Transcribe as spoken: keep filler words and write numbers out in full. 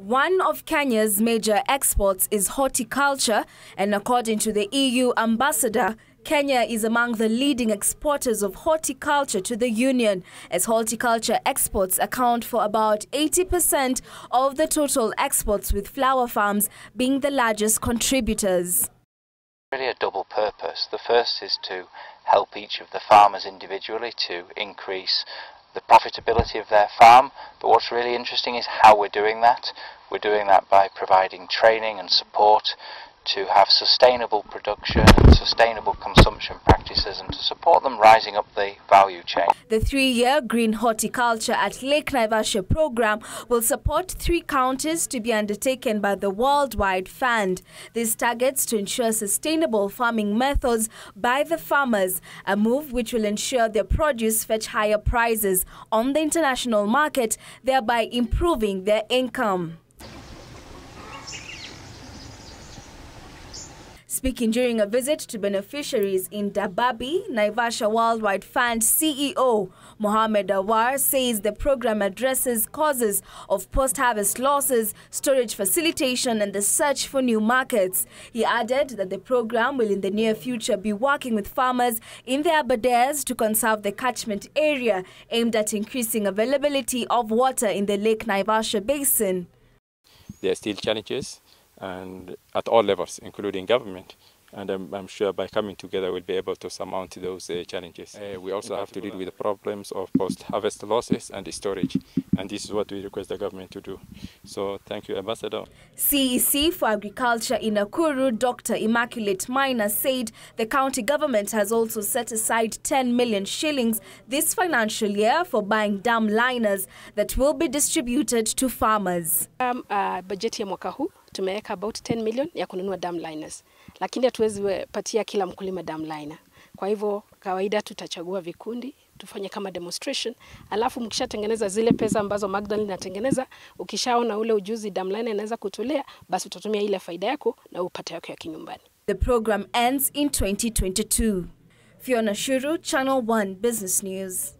One of Kenya's major exports is horticulture, and according to the E U ambassador, Kenya is among the leading exporters of horticulture to the Union, as horticulture exports account for about eighty percent of the total exports, with flower farms being the largest contributors. Really a double purpose. The first is to help each of the farmers individually to increase the profitability of their farm, but what's really interesting is how we're doing that. We're doing that by providing training and support to have sustainable production and sustainable consumption practices and to support them rising up the value chain. The three-year Green Horticulture at Lake Naivasha program will support three counties to be undertaken by the World Wide Fund. This targets to ensure sustainable farming methods by the farmers, a move which will ensure their produce fetch higher prices on the international market, thereby improving their income. Speaking during a visit to beneficiaries in Dababi, Naivasha World Wide Fund C E O Mohamed Awar says the program addresses causes of post-harvest losses, storage facilitation and the search for new markets. He added that the program will in the near future be working with farmers in the Aberdares to conserve the catchment area, aimed at increasing availability of water in the Lake Naivasha basin. There are still challenges, and at all levels, including government. And I'm, I'm sure by coming together, we'll be able to surmount those uh, challenges. Uh, we also have to deal with the problems of post-harvest losses and storage. And this is what we request the government to do. So thank you, Ambassador. C E C for Agriculture in Nakuru, Doctor Immaculate Minor, said the county government has also set aside ten million shillings this financial year for buying dam liners that will be distributed to farmers. Um, uh, budget ya mwaka huu tumeweka about ten million ya kununua dam liners, lakini hatuwezi patia kila mkulima dam liner. Kwa hivyo kawaida tutachagua vikundi tufanye kama demonstration, alafu mkishatengeneza zile pesa ambazo Magdalene anatengeneza, ukishaona ule ujuzi dam liner inaweza kutolea, basi utatumia ile faida yako na upate yako ya kinyumbani. The program ends in twenty twenty-two. Fiona Shuru, Channel one Business News.